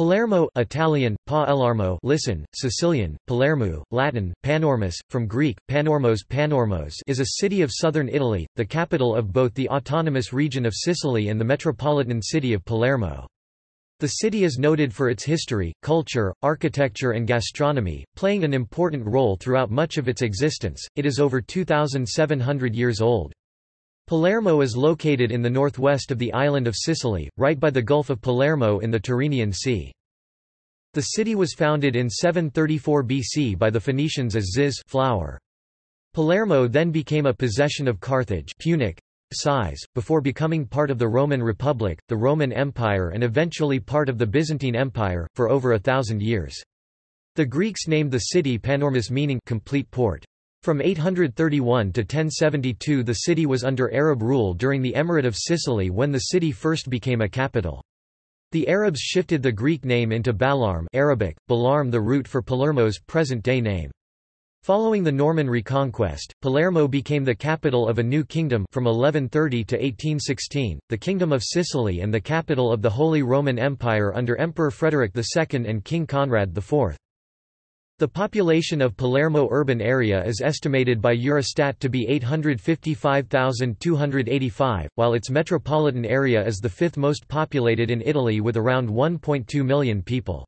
Palermo Italian, pa-alarmo listen, Sicilian, Palermo, Latin, Panormus, from Greek, Panormos Panormos is a city of southern Italy, the capital of both the autonomous region of Sicily and the metropolitan city of Palermo. The city is noted for its history, culture, architecture and gastronomy, playing an important role throughout much of its existence. It is over 2,700 years old. Palermo is located in the northwest of the island of Sicily, right by the Gulf of Palermo in the Tyrrhenian Sea. The city was founded in 734 BC by the Phoenicians as Ziz flower. Palermo then became a possession of Carthage Punic, size, before becoming part of the Roman Republic, the Roman Empire and eventually part of the Byzantine Empire, for over 1,000 years. The Greeks named the city Panormus, meaning complete port. From 831 to 1072 the city was under Arab rule during the Emirate of Sicily when the city first became a capital. The Arabs shifted the Greek name into Balarm Arabic, Balarm, the root for Palermo's present-day name. Following the Norman reconquest, Palermo became the capital of a new kingdom from 1130 to 1816, the Kingdom of Sicily and the capital of the Holy Roman Empire under Emperor Frederick II and King Conrad IV. The population of Palermo urban area is estimated by Eurostat to be 855,285, while its metropolitan area is the fifth most populated in Italy with around 1.2 million people.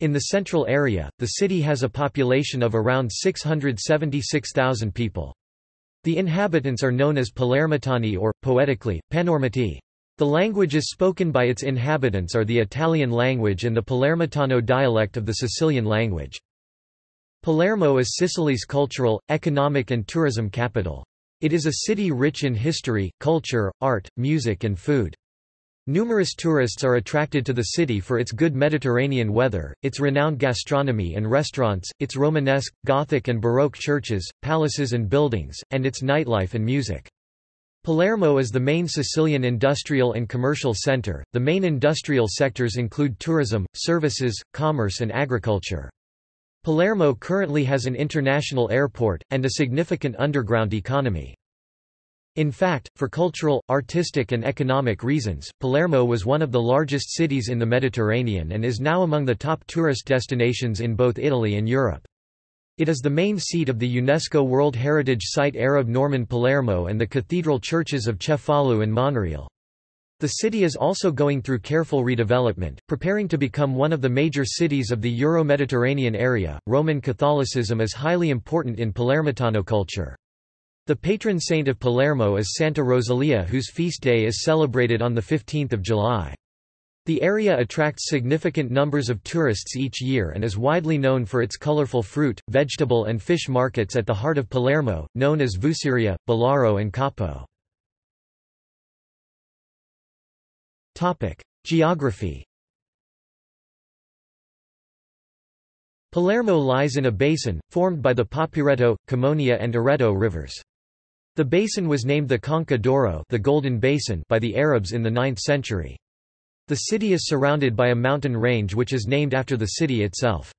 In the central area, the city has a population of around 676,000 people. The inhabitants are known as Palermitani or, poetically, Panormiti. The languages spoken by its inhabitants are the Italian language and the Palermitano dialect of the Sicilian language. Palermo is Sicily's cultural, economic and tourism capital. It is a city rich in history, culture, art, music and food. Numerous tourists are attracted to the city for its good Mediterranean weather, its renowned gastronomy and restaurants, its Romanesque, Gothic and Baroque churches, palaces and buildings, and its nightlife and music. Palermo is the main Sicilian industrial and commercial center. The main industrial sectors include tourism, services, commerce and agriculture. Palermo currently has an international airport, and a significant underground economy. In fact, for cultural, artistic and economic reasons, Palermo was one of the largest cities in the Mediterranean and is now among the top tourist destinations in both Italy and Europe. It is the main seat of the UNESCO World Heritage Site Arab-Norman Palermo and the cathedral churches of Cefalu and Monreale. The city is also going through careful redevelopment, preparing to become one of the major cities of the Euro-Mediterranean area. Roman Catholicism is highly important in Palermitano culture. The patron saint of Palermo is Santa Rosalia, whose feast day is celebrated on the 15th of July. The area attracts significant numbers of tourists each year and is widely known for its colorful fruit, vegetable and fish markets at the heart of Palermo, known as Vuceria, Bellaro and Capo. Geography. Palermo lies in a basin, formed by the Papireto, Camonia and Oreto rivers. The basin was named the Conca d'Oro, the Golden Basin, by the Arabs in the 9th century. The city is surrounded by a mountain range which is named after the city itself.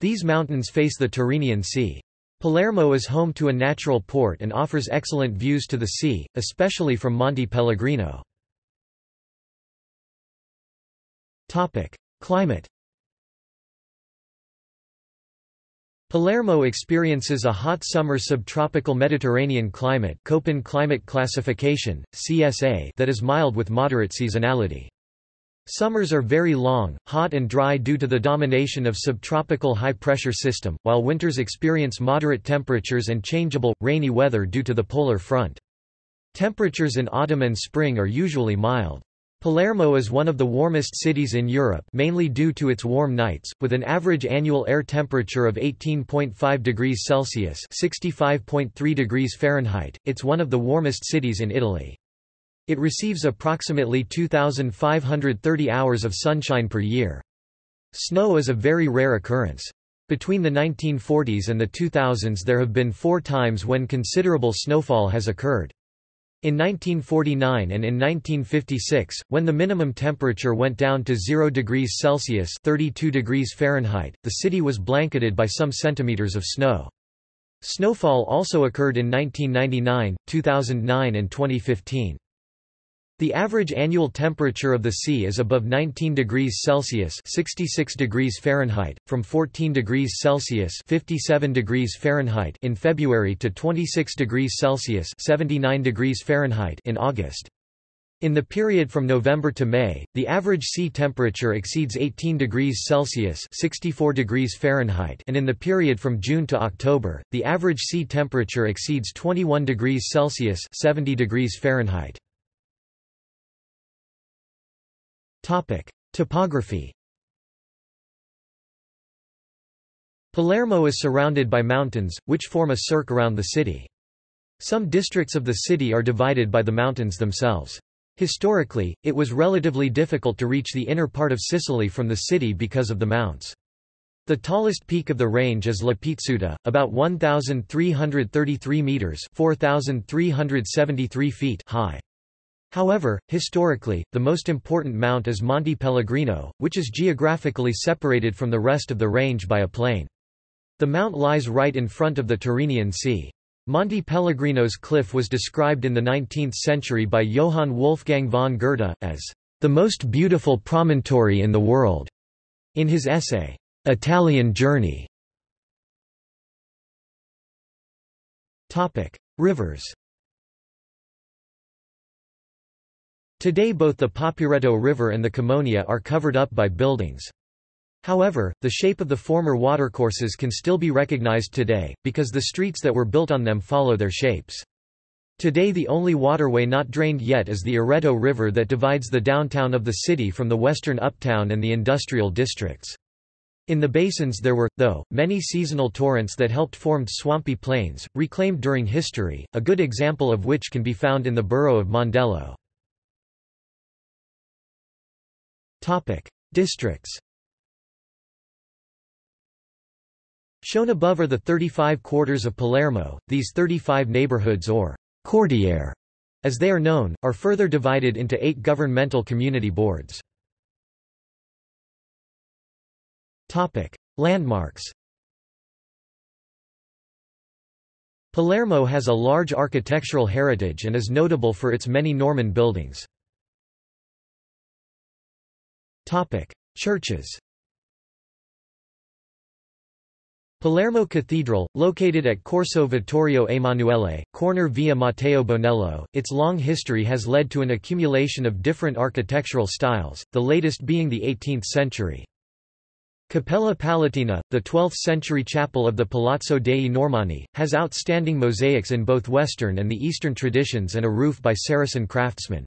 These mountains face the Tyrrhenian Sea. Palermo is home to a natural port and offers excellent views to the sea, especially from Monte Pellegrino. Climate. Palermo experiences a hot summer subtropical Mediterranean climate, Köppen climate classification, CSA, that is mild with moderate seasonality. Summers are very long, hot and dry due to the domination of subtropical high-pressure system, while winters experience moderate temperatures and changeable, rainy weather due to the polar front. Temperatures in autumn and spring are usually mild. Palermo is one of the warmest cities in Europe, mainly due to its warm nights, with an average annual air temperature of 18.5 degrees Celsius (65.3 degrees Fahrenheit). It's one of the warmest cities in Italy. It receives approximately 2,530 hours of sunshine per year. Snow is a very rare occurrence. Between the 1940s and the 2000s there have been 4 times when considerable snowfall has occurred. In 1949 and in 1956, when the minimum temperature went down to 0 degrees Celsius (32 degrees Fahrenheit), the city was blanketed by some centimeters of snow. Snowfall also occurred in 1999, 2009 and 2015. The average annual temperature of the sea is above 19 degrees Celsius (66 degrees Fahrenheit), from 14 degrees Celsius (57 degrees Fahrenheit) in February to 26 degrees Celsius (79 degrees Fahrenheit) in August. In the period from November to May, the average sea temperature exceeds 18 degrees Celsius (64 degrees Fahrenheit), and in the period from June to October, the average sea temperature exceeds 21 degrees Celsius (70 degrees Fahrenheit). Topography. Palermo is surrounded by mountains, which form a cirque around the city. Some districts of the city are divided by the mountains themselves. Historically, it was relatively difficult to reach the inner part of Sicily from the city because of the mounts. The tallest peak of the range is La Pizzuta, about 1,333 metres (4,373 feet) high. However, historically, the most important mount is Monte Pellegrino, which is geographically separated from the rest of the range by a plain. The mount lies right in front of the Tyrrhenian Sea. Monte Pellegrino's cliff was described in the 19th century by Johann Wolfgang von Goethe as the most beautiful promontory in the world, in his essay, Italian Journey. Rivers. Today both the Paporetto River and the Camonia are covered up by buildings. However, the shape of the former watercourses can still be recognized today, because the streets that were built on them follow their shapes. Today the only waterway not drained yet is the Oreto River that divides the downtown of the city from the western uptown and the industrial districts. In the basins there were, though, many seasonal torrents that helped form swampy plains, reclaimed during history, a good example of which can be found in the borough of Mondello. Districts. Shown above are the 35 quarters of Palermo. These 35 neighborhoods, or quartiere as they are known, are further divided into 8 governmental community boards. Landmarks. Palermo has a large architectural heritage and is notable for its many Norman buildings. Churches. Palermo Cathedral, located at Corso Vittorio Emanuele, corner Via Matteo Bonello, its long history has led to an accumulation of different architectural styles, the latest being the 18th century. Cappella Palatina, the 12th century chapel of the Palazzo dei Normanni, has outstanding mosaics in both Western and the Eastern traditions and a roof by Saracen craftsmen.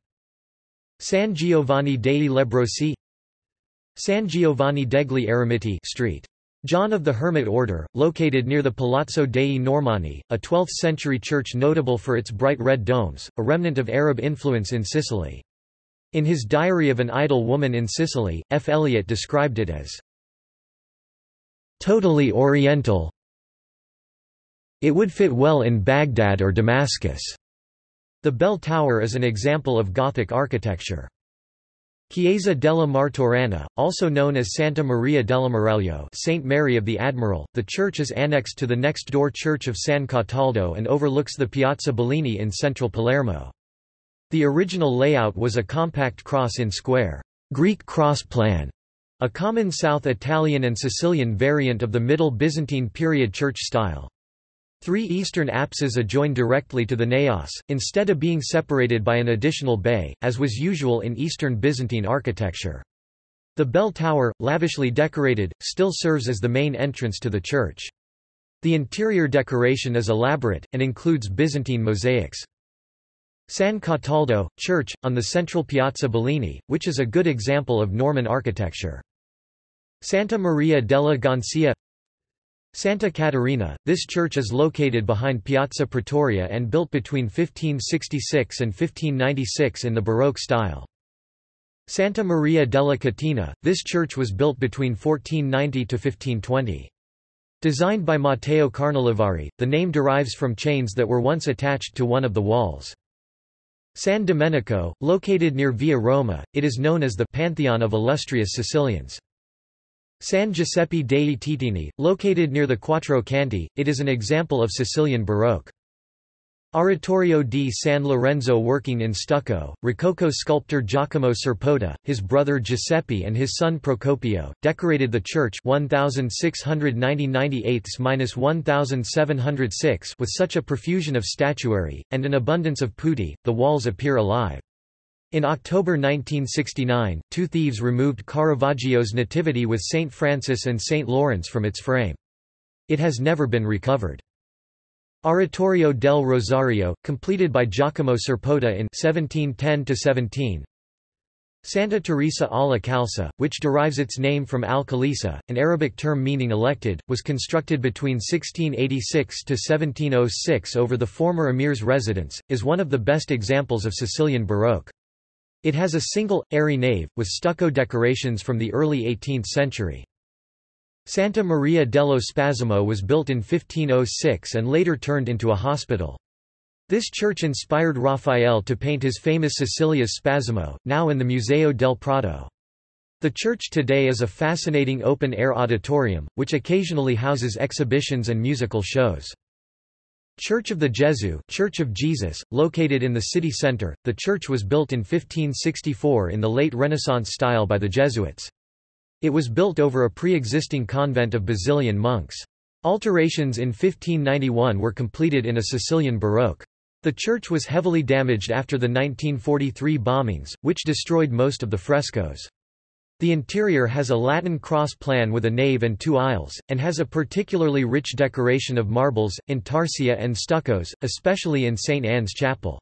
San Giovanni dei Lebbrosi, San Giovanni degli Eremiti Street. John of the Hermit Order, located near the Palazzo dei Normanni, a 12th-century church notable for its bright red domes, a remnant of Arab influence in Sicily. In his Diary of an Idle Woman in Sicily, F. Eliot described it as totally Oriental. It would fit well in Baghdad or Damascus. The bell tower is an example of Gothic architecture. Chiesa della Martorana, also known as Santa Maria dell'Ammiraglio, Saint Mary of the Admiral, the church is annexed to the next-door church of San Cataldo and overlooks the Piazza Bellini in central Palermo. The original layout was a compact cross in square, Greek cross plan, a common South Italian and Sicilian variant of the Middle Byzantine period church style. 3 eastern apses adjoin directly to the naos, instead of being separated by an additional bay, as was usual in Eastern Byzantine architecture. The bell tower, lavishly decorated, still serves as the main entrance to the church. The interior decoration is elaborate, and includes Byzantine mosaics. San Cataldo, church, on the central Piazza Bellini, which is a good example of Norman architecture. Santa Maria della Goncia. Santa Caterina, this church is located behind Piazza Pretoria and built between 1566 and 1596 in the Baroque style. Santa Maria della Catena, this church was built between 1490 to 1520. Designed by Matteo Carnelivari, the name derives from chains that were once attached to one of the walls. San Domenico, located near Via Roma, it is known as the Pantheon of Illustrious Sicilians. San Giuseppe dei Titini, located near the Quattro Canti, it is an example of Sicilian Baroque. Oratorio di San Lorenzo working in stucco, Rococo sculptor Giacomo Serpotta, his brother Giuseppe and his son Procopio, decorated the church 1690–1706 with such a profusion of statuary, and an abundance of putti, the walls appear alive. In October 1969, two thieves removed Caravaggio's Nativity with St. Francis and St. Lawrence from its frame. It has never been recovered. Oratorio del Rosario, completed by Giacomo Serpotta in 1710–17. Santa Teresa al-Khalsa, which derives its name from al-Khalisa, an Arabic term meaning elected, was constructed between 1686–1706 over the former emir's residence, is one of the best examples of Sicilian Baroque. It has a single, airy nave, with stucco decorations from the early 18th century. Santa Maria dello Spasimo was built in 1506 and later turned into a hospital. This church inspired Raphael to paint his famous Sicilia's Spasimo, now in the Museo del Prado. The church today is a fascinating open-air auditorium, which occasionally houses exhibitions and musical shows. Church of the Gesù, Church of Jesus, located in the city center, the church was built in 1564 in the late Renaissance style by the Jesuits. It was built over a pre-existing convent of Basilian monks. Alterations in 1591 were completed in a Sicilian Baroque. The church was heavily damaged after the 1943 bombings, which destroyed most of the frescoes. The interior has a Latin cross plan with a nave and two aisles, and has a particularly rich decoration of marbles, intarsia and stuccos, especially in St. Anne's Chapel.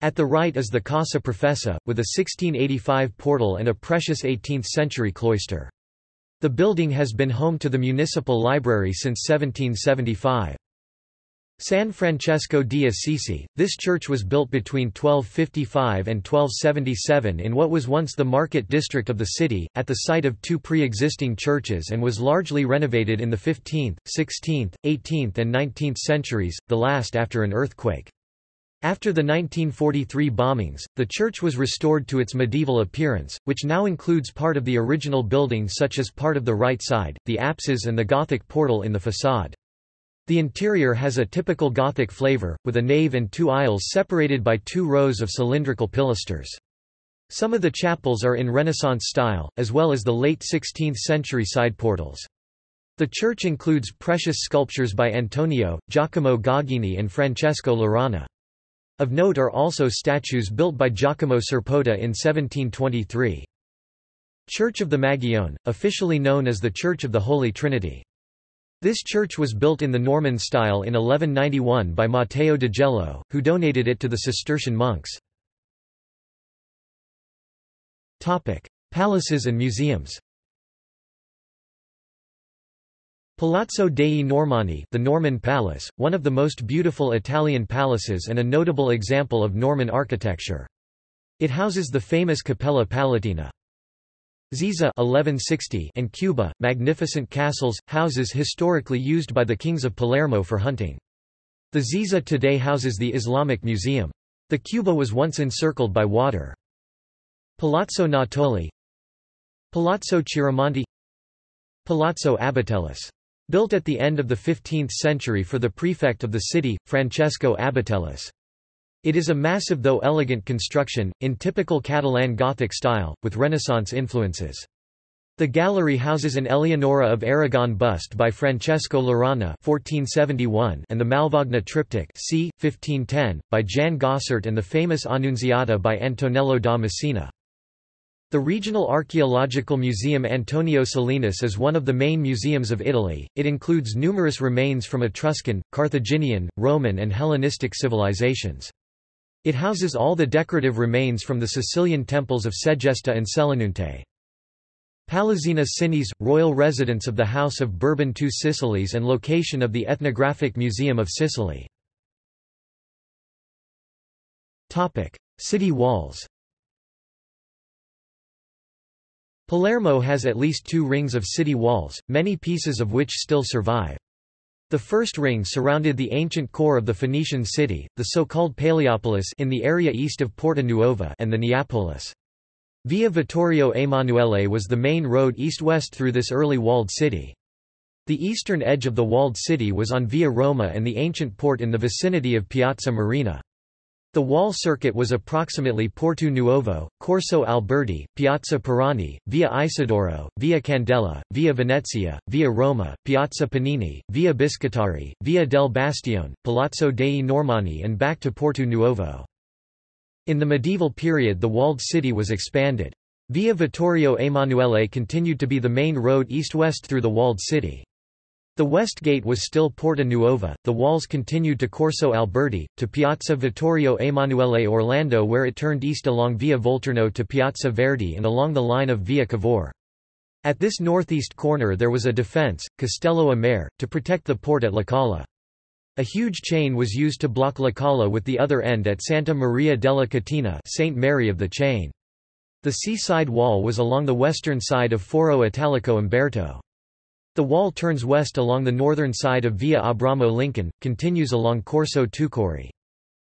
At the right is the Casa Professa, with a 1685 portal and a precious 18th-century cloister. The building has been home to the municipal library since 1775. San Francesco di Assisi, this church was built between 1255 and 1277 in what was once the market district of the city, at the site of two pre-existing churches, and was largely renovated in the 15th, 16th, 18th and 19th centuries, the last after an earthquake. After the 1943 bombings, the church was restored to its medieval appearance, which now includes part of the original building such as part of the right side, the apses and the Gothic portal in the façade. The interior has a typical Gothic flavor, with a nave and two aisles separated by two rows of cylindrical pilasters. Some of the chapels are in Renaissance style, as well as the late 16th century side portals. The church includes precious sculptures by Antonio, Giacomo Gagini and Francesco Laurana. Of note are also statues built by Giacomo Serpotta in 1723. Church of the Magione, officially known as the Church of the Holy Trinity. This church was built in the Norman style in 1191 by Matteo di Gello, who donated it to the Cistercian monks. Palaces and museums. Palazzo dei Normanni, the Norman Palace, one of the most beautiful Italian palaces and a notable example of Norman architecture. It houses the famous Cappella Palatina. Ziza 1160 and Cuba, magnificent castles, houses historically used by the kings of Palermo for hunting. The Ziza today houses the Islamic Museum. The Cuba was once encircled by water. Palazzo Natoli, Palazzo Chiramonti, Palazzo Abatellis. Built at the end of the 15th century for the prefect of the city, Francesco Abatellis. It is a massive though elegant construction, in typical Catalan Gothic style, with Renaissance influences. The gallery houses an Eleonora of Aragon bust by Francesco Laurana (1471) and the Malvagna triptych c. 1510, by Jan Gossert and the famous Annunziata by Antonello da Messina. The Regional Archaeological Museum Antonio Salinas is one of the main museums of Italy. It includes numerous remains from Etruscan, Carthaginian, Roman and Hellenistic civilizations. It houses all the decorative remains from the Sicilian temples of Segesta and Selinunte. Palazzina Cinis, royal residence of the House of Bourbon II Sicilies and location of the Ethnographic Museum of Sicily. City walls. Palermo has at least two rings of city walls, many pieces of which still survive. The first ring surrounded the ancient core of the Phoenician city, the so-called Paleopolis in the area east of Porta Nuova and the Neapolis. Via Vittorio Emanuele was the main road east-west through this early walled city. The eastern edge of the walled city was on Via Roma and the ancient port in the vicinity of Piazza Marina. The wall circuit was approximately Porto Nuovo, Corso Alberti, Piazza Pirani, Via Isidoro, Via Candela, Via Venezia, Via Roma, Piazza Panini, Via Biscotari, Via del Bastione, Palazzo dei Normanni and back to Porto Nuovo. In the medieval period the walled city was expanded. Via Vittorio Emanuele continued to be the main road east-west through the walled city. The west gate was still Porta Nuova, the walls continued to Corso Alberti, to Piazza Vittorio Emanuele Orlando where it turned east along Via Volturno to Piazza Verdi and along the line of Via Cavour. At this northeast corner there was a defence, Castello a Mare, to protect the port at La Cala. A huge chain was used to block La Cala with the other end at Santa Maria della Catena, Saint Mary of the Chain. The seaside wall was along the western side of Foro Italico Umberto. The wall turns west along the northern side of Via Abramo Lincoln, continues along Corso Tucori.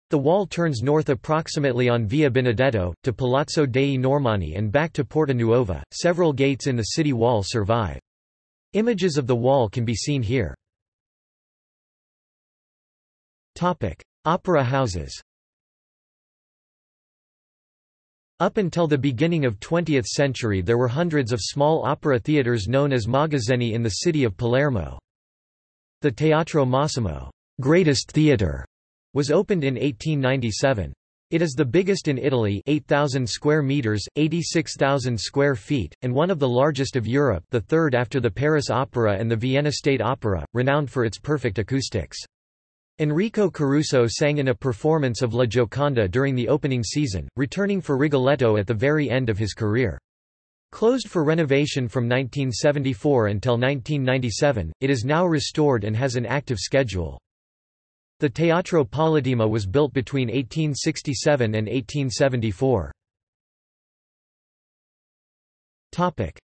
The wall turns north approximately on Via Benedetto, to Palazzo dei Normanni and back to Porta Nuova. Several gates in the city wall survive. Images of the wall can be seen here. Opera houses. Up until the beginning of 20th century there were hundreds of small opera theatres known as magazzini in the city of Palermo. The Teatro Massimo, greatest theatre, was opened in 1897. It is the biggest in Italy, 8,000 square meters, 86,000 square feet, and one of the largest of Europe, the third after the Paris Opera and the Vienna State Opera, renowned for its perfect acoustics. Enrico Caruso sang in a performance of La Gioconda during the opening season, returning for Rigoletto at the very end of his career. Closed for renovation from 1974 until 1997, it is now restored and has an active schedule. The Teatro Politeama was built between 1867 and 1874.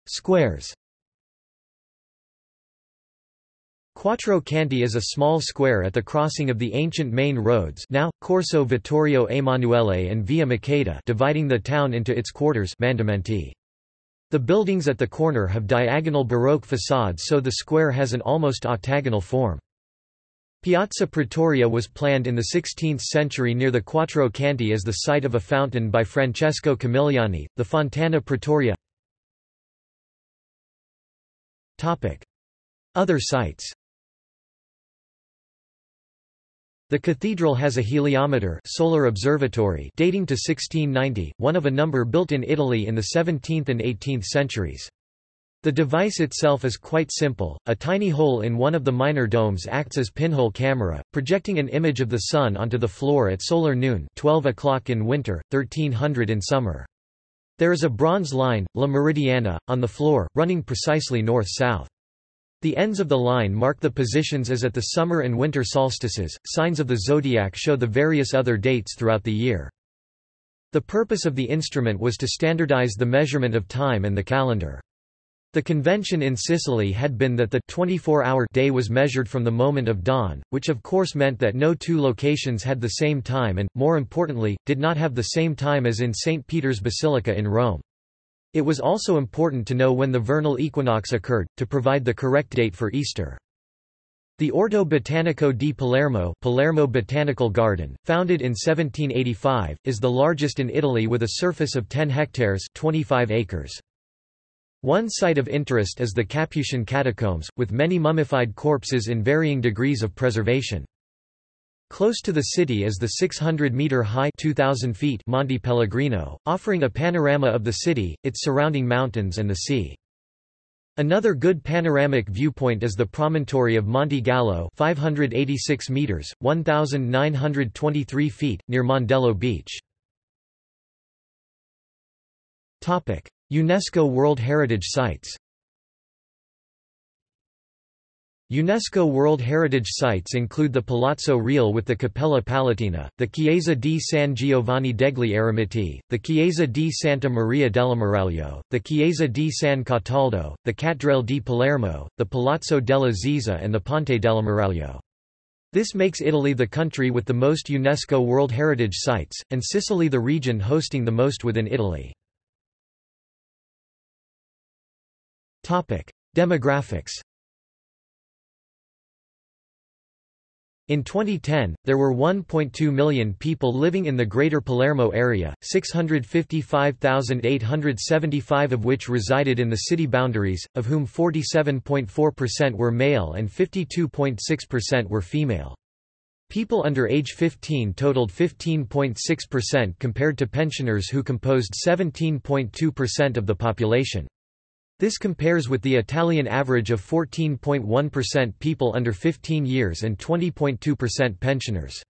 Squares. Quattro Canti is a small square at the crossing of the ancient main roads, now Corso Vittorio Emanuele and Via Maqueda, dividing the town into its quarters. Mandamenti. The buildings at the corner have diagonal Baroque facades, so the square has an almost octagonal form. Piazza Pretoria was planned in the 16th century near the Quattro Canti as the site of a fountain by Francesco Camigliani, the Fontana Pretoria. Topic: Other sites. The cathedral has a heliometer solar observatory dating to 1690, one of a number built in Italy in the 17th and 18th centuries. The device itself is quite simple, a tiny hole in one of the minor domes acts as pinhole camera, projecting an image of the sun onto the floor at solar noon 12 o'clock in winter, 1300 in summer. There is a bronze line, La Meridiana, on the floor, running precisely north-south. The ends of the line mark the positions as at the summer and winter solstices. Signs of the zodiac show the various other dates throughout the year. The purpose of the instrument was to standardize the measurement of time and the calendar. The convention in Sicily had been that the 24-hour day was measured from the moment of dawn, which of course meant that no two locations had the same time and, more importantly, did not have the same time as in St. Peter's Basilica in Rome. It was also important to know when the vernal equinox occurred, to provide the correct date for Easter. The Orto Botanico di Palermo, Palermo Botanical Garden, founded in 1785, is the largest in Italy with a surface of 10 hectares, 25 acres. One site of interest is the Capuchin catacombs, with many mummified corpses in varying degrees of preservation. Close to the city is the 600-meter-high Monte Pellegrino, offering a panorama of the city, its surrounding mountains and the sea. Another good panoramic viewpoint is the promontory of Monte Gallo 586 meters, 1,923 feet, near Mondello Beach. UNESCO World Heritage Sites. UNESCO World Heritage Sites include the Palazzo Reale with the Cappella Palatina, the Chiesa di San Giovanni degli Eremiti, the Chiesa di Santa Maria dell'Ammiraglio, the Chiesa di San Cataldo, the Cattedrale di Palermo, the Palazzo della Ziza and the Ponte dell'Ammiraglio. This makes Italy the country with the most UNESCO World Heritage Sites, and Sicily the region hosting the most within Italy. Demographics. In 2010, there were 1.2 million people living in the Greater Palermo area, 655,875 of which resided in the city boundaries, of whom 47.4% were male and 52.6% were female. People under age 15 totaled 15.6% compared to pensioners who composed 17.2% of the population. This compares with the Italian average of 14.1% people under 15 years and 20.2% pensioners.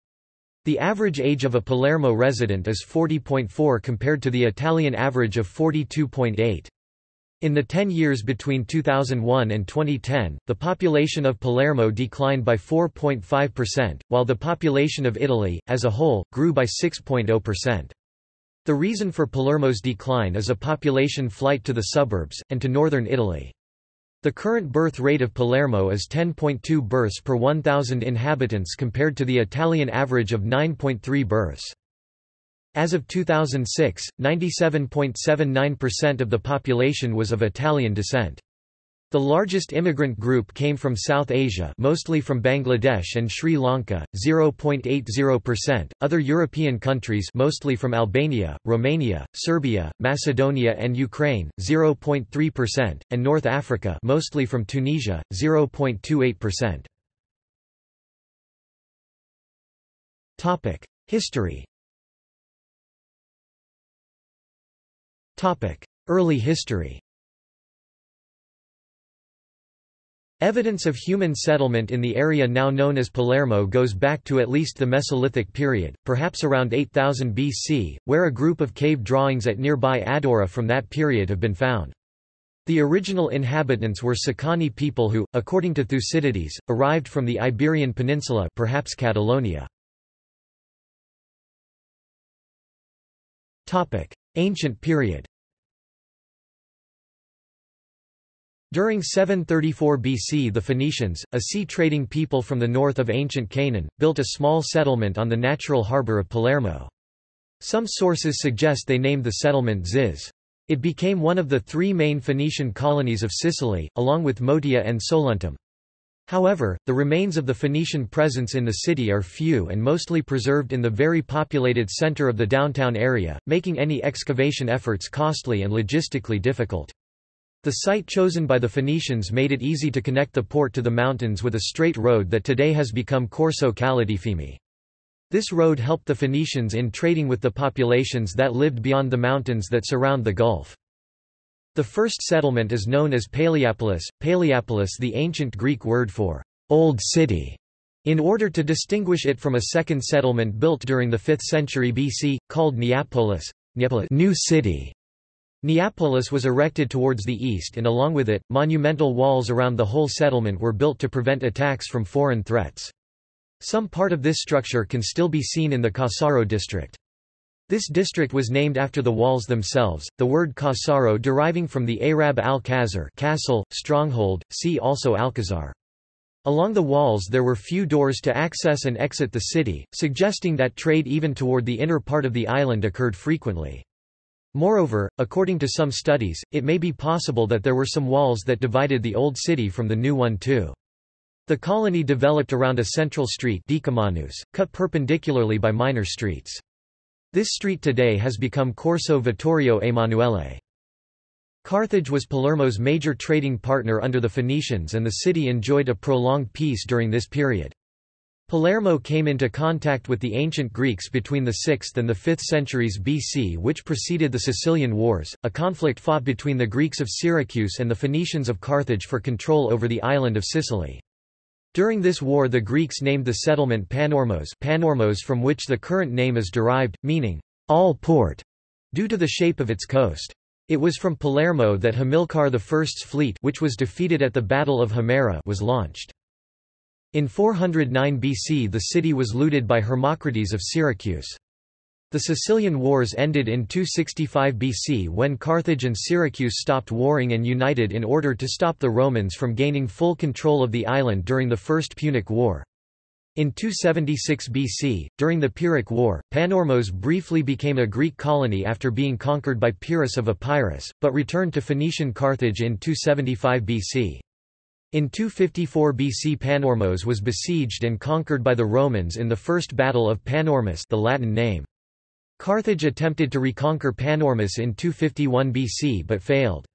The average age of a Palermo resident is 40.4 compared to the Italian average of 42.8. In the 10 years between 2001 and 2010, the population of Palermo declined by 4.5%, while the population of Italy, as a whole, grew by 6.0%. The reason for Palermo's decline is a population flight to the suburbs, and to northern Italy. The current birth rate of Palermo is 10.2 births per 1,000 inhabitants compared to the Italian average of 9.3 births. As of 2006, 97.79% of the population was of Italian descent. The largest immigrant group came from South Asia, mostly from Bangladesh and Sri Lanka, 0.80%, other European countries mostly from Albania, Romania, Serbia, Macedonia and Ukraine, 0.3%, and North Africa mostly from Tunisia, 0.28%. Topic: History. Topic: Early history. Evidence of human settlement in the area now known as Palermo goes back to at least the Mesolithic period, perhaps around 8000 BC, where a group of cave drawings at nearby Adora from that period have been found. The original inhabitants were Sicani people who, according to Thucydides, arrived from the Iberian Peninsula, perhaps Catalonia. Topic: Ancient period. During 734 BC the Phoenicians, a sea-trading people from the north of ancient Canaan, built a small settlement on the natural harbor of Palermo. Some sources suggest they named the settlement Ziz. It became one of the three main Phoenician colonies of Sicily, along with Motia and Soluntum. However, the remains of the Phoenician presence in the city are few and mostly preserved in the very populated center of the downtown area, making any excavation efforts costly and logistically difficult. The site chosen by the Phoenicians made it easy to connect the port to the mountains with a straight road that today has become Corso Calatafimi. This road helped the Phoenicians in trading with the populations that lived beyond the mountains that surround the gulf. The first settlement is known as Paleopolis, Paleopolis the ancient Greek word for old city, in order to distinguish it from a second settlement built during the 5th century BC, called Neapolis, new city. Neapolis was erected towards the east and along with it, monumental walls around the whole settlement were built to prevent attacks from foreign threats. Some part of this structure can still be seen in the Cassaro district. This district was named after the walls themselves, the word Cassaro deriving from the Arab al-Khazar, castle, stronghold, see also Alcazar. Along the walls there were few doors to access and exit the city, suggesting that trade even toward the inner part of the island occurred frequently. Moreover, according to some studies, it may be possible that there were some walls that divided the old city from the new one too. The colony developed around a central street, Decumanus, cut perpendicularly by minor streets. This street today has become Corso Vittorio Emanuele. Carthage was Palermo's major trading partner under the Phoenicians and the city enjoyed a prolonged peace during this period. Palermo came into contact with the ancient Greeks between the 6th and the 5th centuries BC, which preceded the Sicilian Wars, a conflict fought between the Greeks of Syracuse and the Phoenicians of Carthage for control over the island of Sicily. During this war the Greeks named the settlement Panormos, Panormos from which the current name is derived, meaning, all port, due to the shape of its coast. It was from Palermo that Hamilcar I's fleet, which was defeated at the Battle of Himera, was launched. In 409 BC the city was looted by Hermocrates of Syracuse. The Sicilian Wars ended in 265 BC when Carthage and Syracuse stopped warring and united in order to stop the Romans from gaining full control of the island during the First Punic War. In 276 BC, during the Pyrrhic War, Panormos briefly became a Greek colony after being conquered by Pyrrhus of Epirus, but returned to Phoenician Carthage in 275 BC. In 254 BC Panormos was besieged and conquered by the Romans in the First Battle of Panormus, the Latin name. Carthage attempted to reconquer Panormus in 251 BC but failed.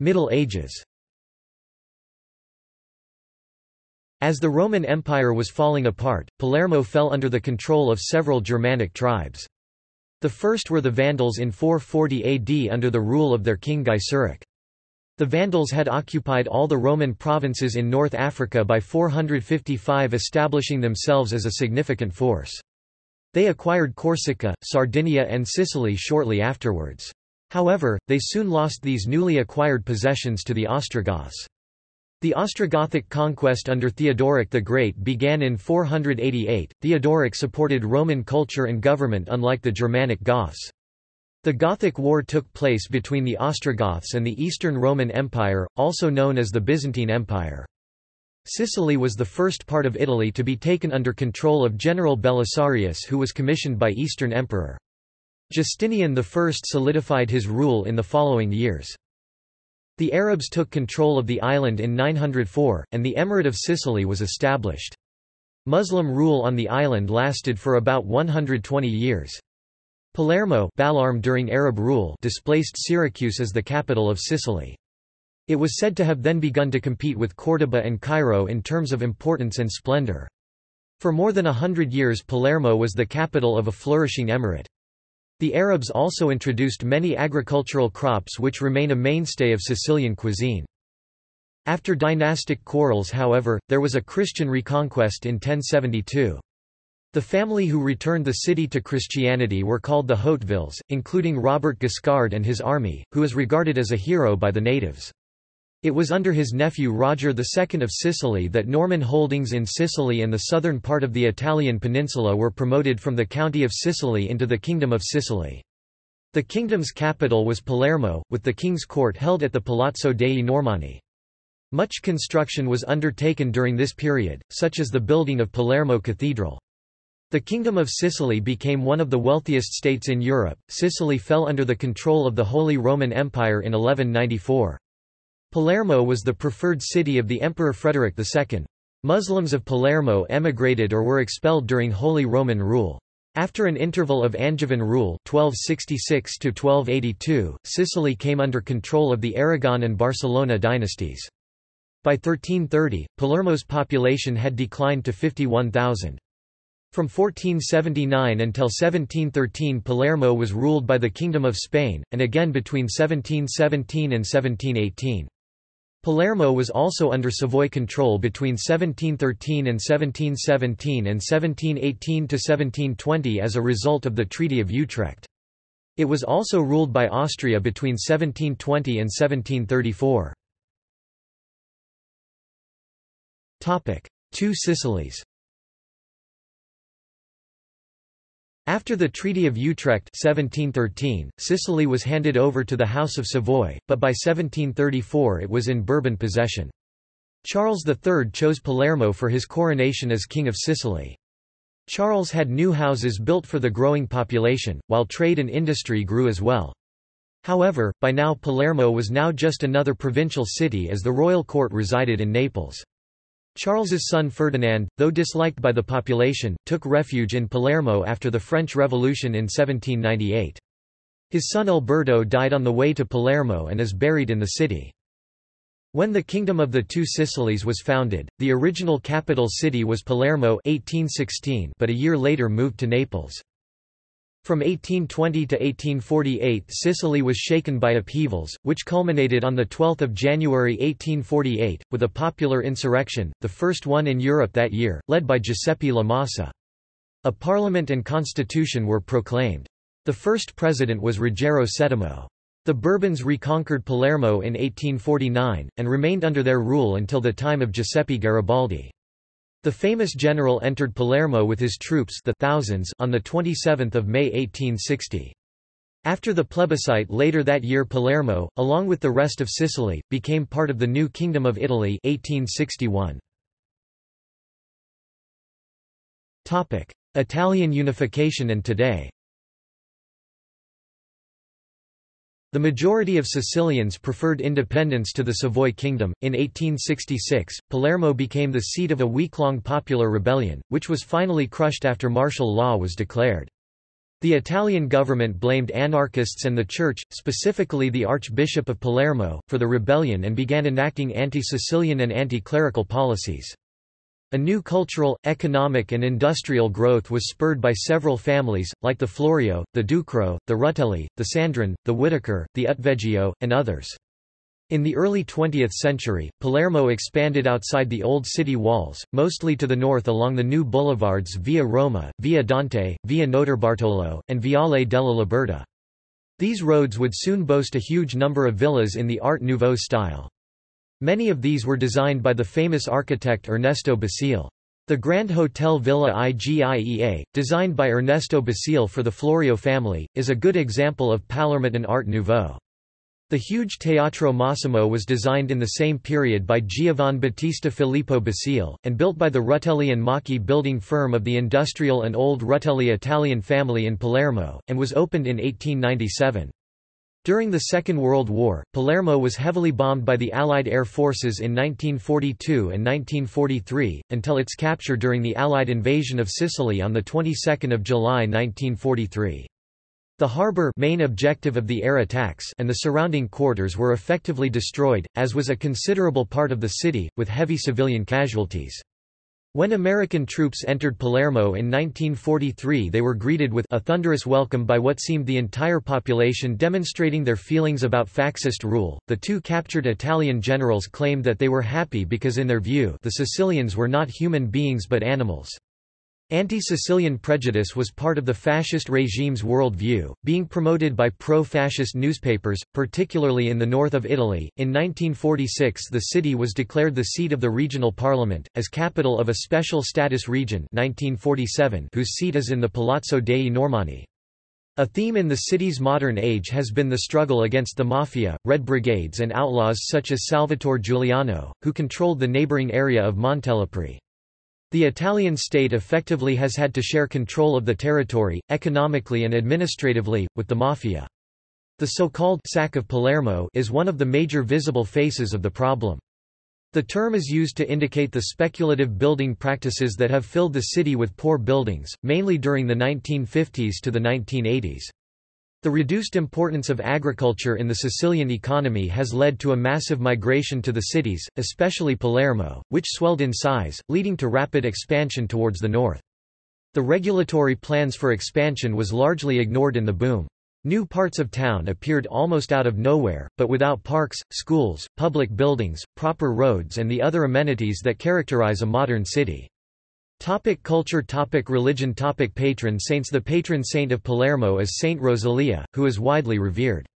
Middle Ages. As the Roman Empire was falling apart, Palermo fell under the control of several Germanic tribes. The first were the Vandals in 440 AD under the rule of their king Gaiseric. The Vandals had occupied all the Roman provinces in North Africa by 455, establishing themselves as a significant force. They acquired Corsica, Sardinia and Sicily shortly afterwards. However, they soon lost these newly acquired possessions to the Ostrogoths. The Ostrogothic conquest under Theodoric the Great began in 488. Theodoric supported Roman culture and government unlike the Germanic Goths. The Gothic War took place between the Ostrogoths and the Eastern Roman Empire, also known as the Byzantine Empire. Sicily was the first part of Italy to be taken under control of General Belisarius, who was commissioned by Eastern Emperor. Justinian I solidified his rule in the following years. The Arabs took control of the island in 904, and the Emirate of Sicily was established. Muslim rule on the island lasted for about 120 years. Palermo during Arab rule displaced Syracuse as the capital of Sicily. It was said to have then begun to compete with Córdoba and Cairo in terms of importance and splendor. For more than 100 years Palermo was the capital of a flourishing emirate. The Arabs also introduced many agricultural crops which remain a mainstay of Sicilian cuisine. After dynastic quarrels, however, there was a Christian reconquest in 1072. The family who returned the city to Christianity were called the Hautevils, including Robert Guiscard and his army, who is regarded as a hero by the natives. It was under his nephew Roger II of Sicily that Norman holdings in Sicily and the southern part of the Italian peninsula were promoted from the county of Sicily into the Kingdom of Sicily. The kingdom's capital was Palermo, with the king's court held at the Palazzo dei Normanni. Much construction was undertaken during this period, such as the building of Palermo Cathedral. The Kingdom of Sicily became one of the wealthiest states in Europe. Sicily fell under the control of the Holy Roman Empire in 1194. Palermo was the preferred city of the Emperor Frederick II. Muslims of Palermo emigrated or were expelled during Holy Roman rule. After an interval of Angevin rule 1266–1282, Sicily came under control of the Aragon and Barcelona dynasties. By 1330, Palermo's population had declined to 51,000. From 1479 until 1713 Palermo was ruled by the Kingdom of Spain, and again between 1717 and 1718. Palermo was also under Savoy control between 1713 and 1717 and 1718 to 1720 as a result of the Treaty of Utrecht. It was also ruled by Austria between 1720 and 1734. Topic: Two Sicilies. After the Treaty of Utrecht 1713, Sicily was handed over to the House of Savoy, but by 1734 it was in Bourbon possession. Charles III chose Palermo for his coronation as King of Sicily. Charles had new houses built for the growing population, while trade and industry grew as well. However, by now Palermo was now just another provincial city as the royal court resided in Naples. Charles's son Ferdinand, though disliked by the population, took refuge in Palermo after the French Revolution in 1798. His son Alberto died on the way to Palermo and is buried in the city. When the Kingdom of the Two Sicilies was founded, the original capital city was Palermo 1816, but a year later moved to Naples. From 1820 to 1848 Sicily was shaken by upheavals, which culminated on 12 January 1848, with a popular insurrection, the first one in Europe that year, led by Giuseppe La Massa. A parliament and constitution were proclaimed. The first president was Ruggero VII. The Bourbons reconquered Palermo in 1849, and remained under their rule until the time of Giuseppe Garibaldi. The famous general entered Palermo with his troops, the thousands, on 27 May 1860. After the plebiscite later that year Palermo, along with the rest of Sicily, became part of the new Kingdom of Italy 1861. Italian unification and today. The majority of Sicilians preferred independence to the Savoy kingdom. In 1866, Palermo became the seat of a week-long popular rebellion, which was finally crushed after martial law was declared. The Italian government blamed anarchists and the church, specifically the Archbishop of Palermo, for the rebellion and began enacting anti-Sicilian and anti-clerical policies. A new cultural, economic and industrial growth was spurred by several families, like the Florio, the Ducro, the Rutelli, the Sandrin, the Whitaker, the Utveggio, and others. In the early 20th century, Palermo expanded outside the old city walls, mostly to the north along the new boulevards Via Roma, Via Dante, Via Notarbartolo, and Viale della Libertà. These roads would soon boast a huge number of villas in the Art Nouveau style. Many of these were designed by the famous architect Ernesto Basile. The Grand Hotel Villa IGIEA, designed by Ernesto Basile for the Florio family, is a good example of Palermitan Art Nouveau. The huge Teatro Massimo was designed in the same period by Giovan Battista Filippo Basile, and built by the Rutelli and Macchi building firm of the industrial and old Rutelli Italian family in Palermo, and was opened in 1897. During the Second World War, Palermo was heavily bombed by the Allied air forces in 1942 and 1943, until its capture during the Allied invasion of Sicily on 22 July 1943. The harbour, main objective of the air attacks, and the surrounding quarters were effectively destroyed, as was a considerable part of the city, with heavy civilian casualties. When American troops entered Palermo in 1943, they were greeted with a thunderous welcome by what seemed the entire population, demonstrating their feelings about fascist rule. The two captured Italian generals claimed that they were happy because, in their view, the Sicilians were not human beings but animals. Anti-Sicilian prejudice was part of the fascist regime's world view, being promoted by pro-fascist newspapers, particularly in the north of Italy. In 1946, the city was declared the seat of the regional parliament, as capital of a special status region 1947, whose seat is in the Palazzo dei Normanni. A theme in the city's modern age has been the struggle against the mafia, Red Brigades and outlaws such as Salvatore Giuliano, who controlled the neighboring area of Montelepri. The Italian state effectively has had to share control of the territory, economically and administratively, with the mafia. The so-called «sack of Palermo» is one of the major visible faces of the problem. The term is used to indicate the speculative building practices that have filled the city with poor buildings, mainly during the 1950s to the 1980s. The reduced importance of agriculture in the Sicilian economy has led to a massive migration to the cities, especially Palermo, which swelled in size, leading to rapid expansion towards the north. The regulatory plans for expansion was largely ignored in the boom. New parts of town appeared almost out of nowhere, but without parks, schools, public buildings, proper roads and the other amenities that characterize a modern city. Topic culture. Topic religion. Topic patron saints. The patron saint of Palermo is Saint Rosalia, who is widely revered.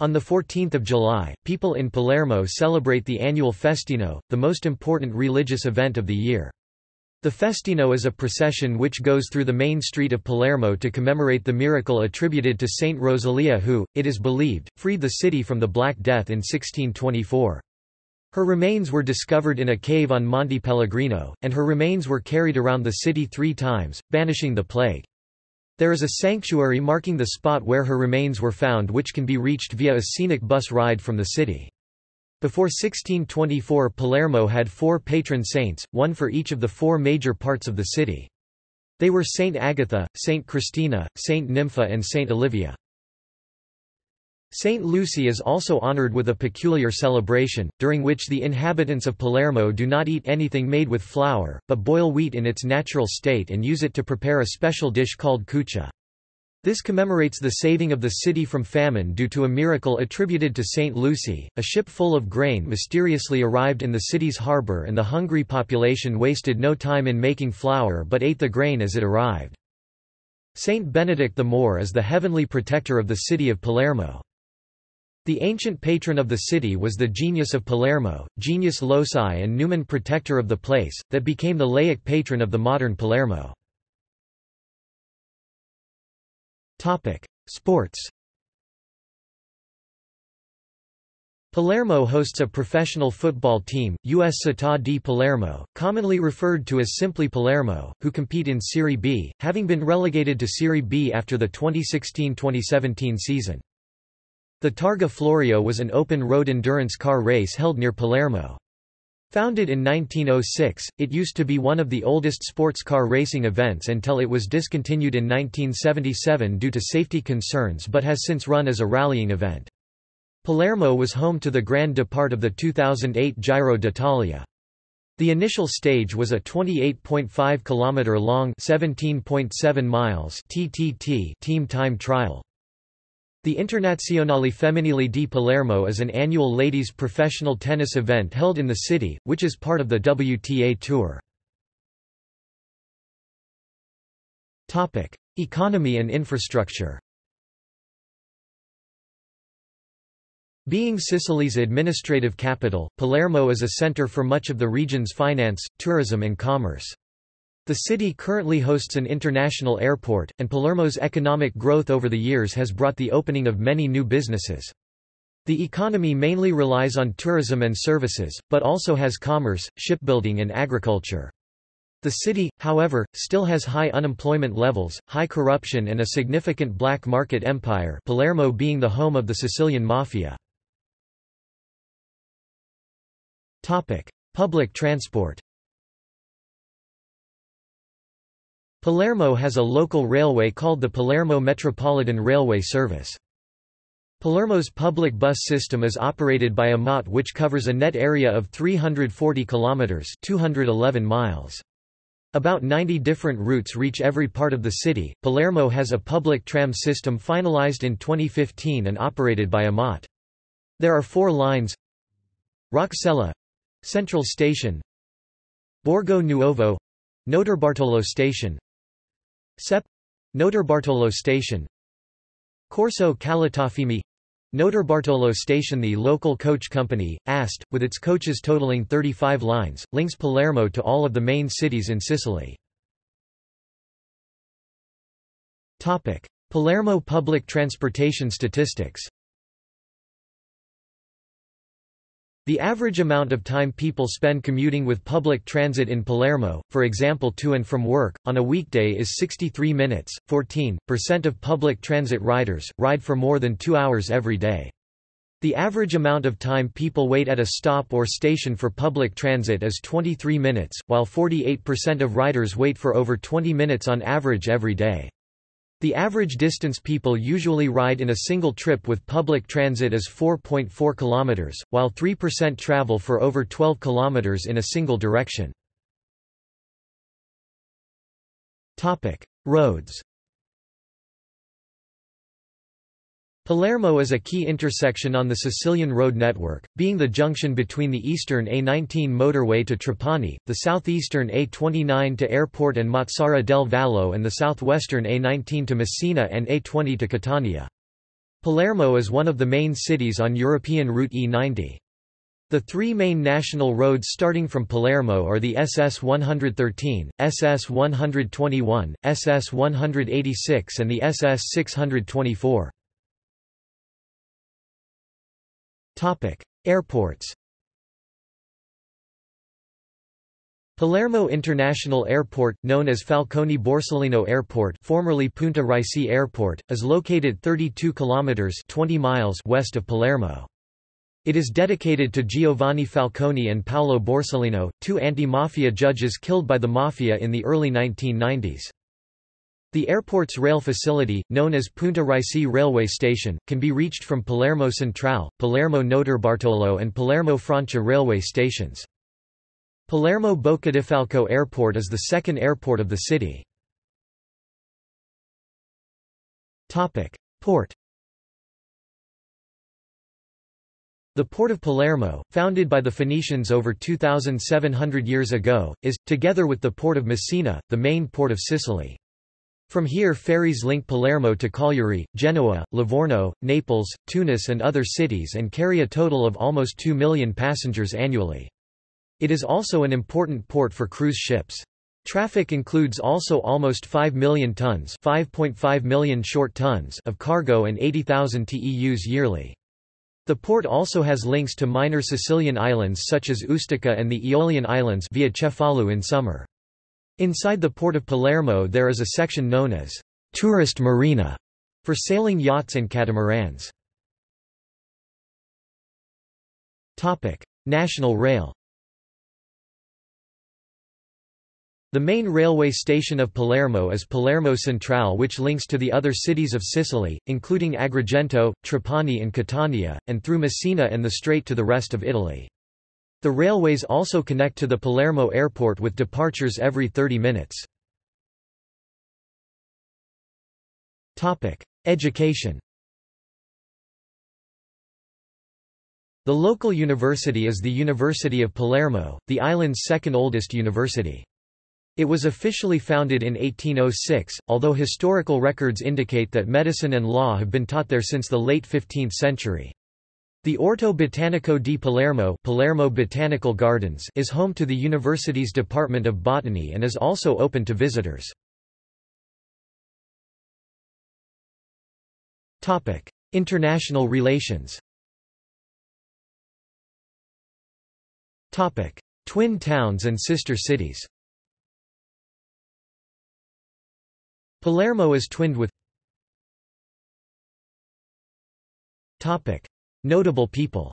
On 14 July, people in Palermo celebrate the annual Festino, the most important religious event of the year. The Festino is a procession which goes through the main street of Palermo to commemorate the miracle attributed to Saint Rosalia who, it is believed, freed the city from the Black Death in 1624. Her remains were discovered in a cave on Monte Pellegrino, and her remains were carried around the city three times, banishing the plague. There is a sanctuary marking the spot where her remains were found which can be reached via a scenic bus ride from the city. Before 1624 Palermo had four patron saints, one for each of the four major parts of the city. They were Saint Agatha, Saint Christina, Saint Nympha and Saint Olivia. Saint Lucy is also honored with a peculiar celebration, during which the inhabitants of Palermo do not eat anything made with flour, but boil wheat in its natural state and use it to prepare a special dish called cuccia. This commemorates the saving of the city from famine due to a miracle attributed to Saint Lucy. A ship full of grain mysteriously arrived in the city's harbor and the hungry population wasted no time in making flour but ate the grain as it arrived. Saint Benedict the Moor is the heavenly protector of the city of Palermo. The ancient patron of the city was the Genius of Palermo, Genius Loci and Numen, protector of the place, that became the laic patron of the modern Palermo. Sports. Palermo hosts a professional football team, US Città di Palermo, commonly referred to as simply Palermo, who compete in Serie B, having been relegated to Serie B after the 2016-2017 season. The Targa Florio was an open road endurance car race held near Palermo. Founded in 1906, it used to be one of the oldest sports car racing events until it was discontinued in 1977 due to safety concerns, but has since run as a rallying event. Palermo was home to the Grand Depart of the 2008 Giro d'Italia. The initial stage was a 28.5 km long (17.7 miles) TTT team time trial. The Internazionale Femminile di Palermo is an annual ladies' professional tennis event held in the city, which is part of the WTA Tour. Topic: Economy and infrastructure. Being Sicily's administrative capital, Palermo is a center for much of the region's finance, tourism and commerce. The city currently hosts an international airport, and Palermo's economic growth over the years has brought the opening of many new businesses. The economy mainly relies on tourism and services, but also has commerce, shipbuilding and agriculture. The city, however, still has high unemployment levels, high corruption and a significant black market empire, Palermo being the home of the Sicilian Mafia. Public transport. Palermo has a local railway called the Palermo Metropolitan Railway Service. Palermo's public bus system is operated by AMAT, which covers a net area of 340 kilometers (211 miles). About 90 different routes reach every part of the city. Palermo has a public tram system finalized in 2015 and operated by AMAT. There are 4 lines: Roxella Central Station, Borgo Nuovo Notarbartolo Station, Sep Notarbartolo Station, Corso Calatafimi Notarbartolo Station. The local coach company, AST, with its coaches totaling 35 lines, links Palermo to all of the main cities in Sicily. Topic: Palermo public transportation statistics. The average amount of time people spend commuting with public transit in Palermo, for example to and from work, on a weekday is 63 minutes. 14% of public transit riders ride for more than 2 hours every day. The average amount of time people wait at a stop or station for public transit is 23 minutes, while 48% of riders wait for over 20 minutes on average every day. The average distance people usually ride in a single trip with public transit is 4.4 kilometers, while 3% travel for over 12 kilometers in a single direction. Topic: Roads. Palermo is a key intersection on the Sicilian road network, being the junction between the eastern A19 motorway to Trapani, the southeastern A29 to Airport and Mazzara del Vallo, and the southwestern A19 to Messina and A20 to Catania. Palermo is one of the main cities on European Route E90. The 3 main national roads starting from Palermo are the SS 113, SS 121, SS 186 and the SS 624. Topic: Airports. Palermo International Airport, known as Falcone Borsellino Airport, formerly Punta Raisi Airport, is located 32 kilometers (20 miles) west of Palermo. It is dedicated to Giovanni Falcone and Paolo Borsellino, 2 anti-mafia judges killed by the mafia in the early 1990s. The airport's rail facility, known as Punta Raisi Railway Station, can be reached from Palermo Centrale, Palermo Notarbartolo and Palermo Francia railway stations. Palermo Bocadifalco Airport is the 2nd airport of the city. Port. The Port of Palermo, founded by the Phoenicians over 2,700 years ago, is, together with the Port of Messina, the main port of Sicily. From here ferries link Palermo to Cagliari, Genoa, Livorno, Naples, Tunis and other cities and carry a total of almost 2 million passengers annually. It is also an important port for cruise ships. Traffic includes also almost 5 million tons, 5.5 million short tons of cargo and 80,000 TEUs yearly. The port also has links to minor Sicilian islands such as Ustica and the Aeolian Islands via Cefalu in summer. Inside the port of Palermo there is a section known as Tourist Marina for sailing yachts and catamarans. National rail. The main railway station of Palermo is Palermo Centrale, which links to the other cities of Sicily, including Agrigento, Trapani and Catania, and through Messina and the strait to the rest of Italy. The railways also connect to the Palermo airport with departures every 30 minutes. Education. The local university is the University of Palermo, the island's second oldest university. It was officially founded in 1806, although historical records indicate that medicine and law have been taught there since the late 15th century. The Orto Botanico di Palermo, Palermo Botanical Gardens, is home to the university's Department of Botany and is also open to visitors. Topic: International relations. Topic: Twin towns and sister cities. Palermo is twinned with. Topic: Notable people.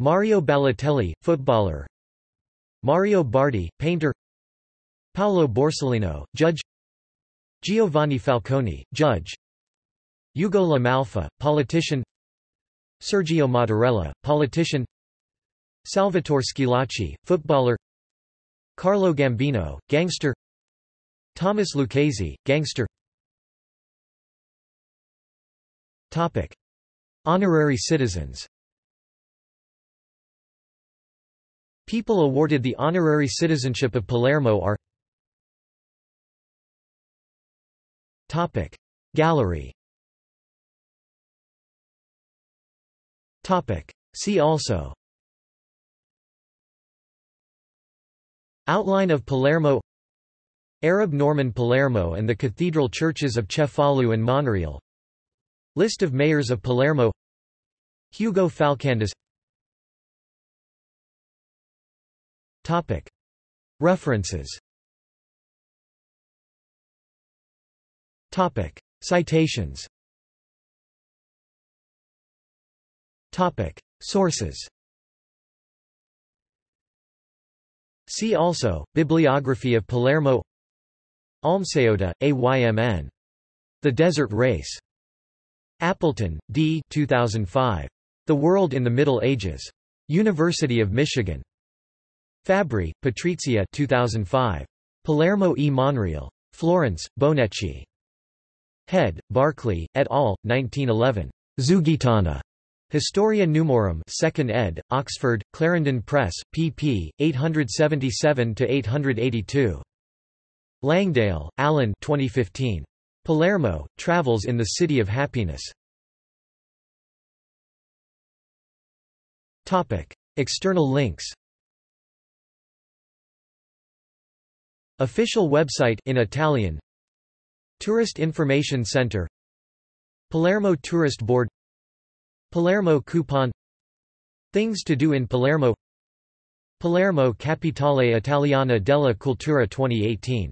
Mario Balotelli, footballer. Mario Bardi, painter. Paolo Borsellino, judge. Giovanni Falcone, judge. Ugo La Malfa, politician. Sergio Mattarella, politician. Salvatore Schillaci, footballer. Carlo Gambino, gangster. Thomas Lucchesi, gangster. Topic: Honorary citizens. People awarded the honorary citizenship of Palermo are. Topic: Gallery. Topic: See also. Outline of Palermo. Arab-Norman Palermo and the cathedral churches of Cefalu and Monreale. List of mayors of Palermo. Hugo Falcondes. Topic: References. Topic: Citations. Topic: Sources. See also, Bibliography of Palermo. Almseota, AYMN. The Desert Race. Appleton, D. 2005. The World in the Middle Ages. University of Michigan. Fabri, Patrizia 2005. Palermo e Monreale. Florence, Bonecchi. Head, Barclay, et al., 1911. Zugitana. Historia Numorum 2nd ed., Oxford, Clarendon Press, pp. 877–882. Langdale, Allen 2015. Palermo, Travels in the City of Happiness. External links. Official website in Italian. Tourist Information Center. Palermo Tourist Board. Palermo Coupon. Things to do in Palermo. Palermo Capitale Italiana della Cultura 2018.